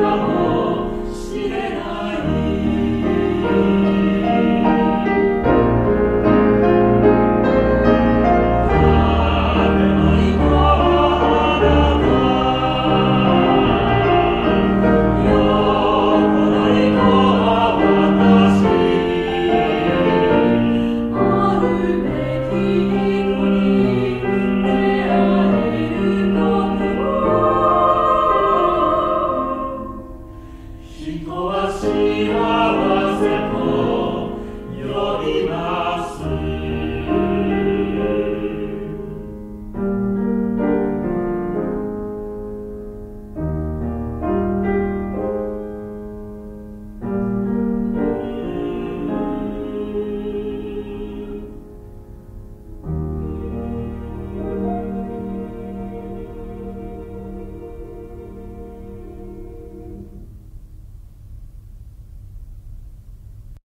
the Lord.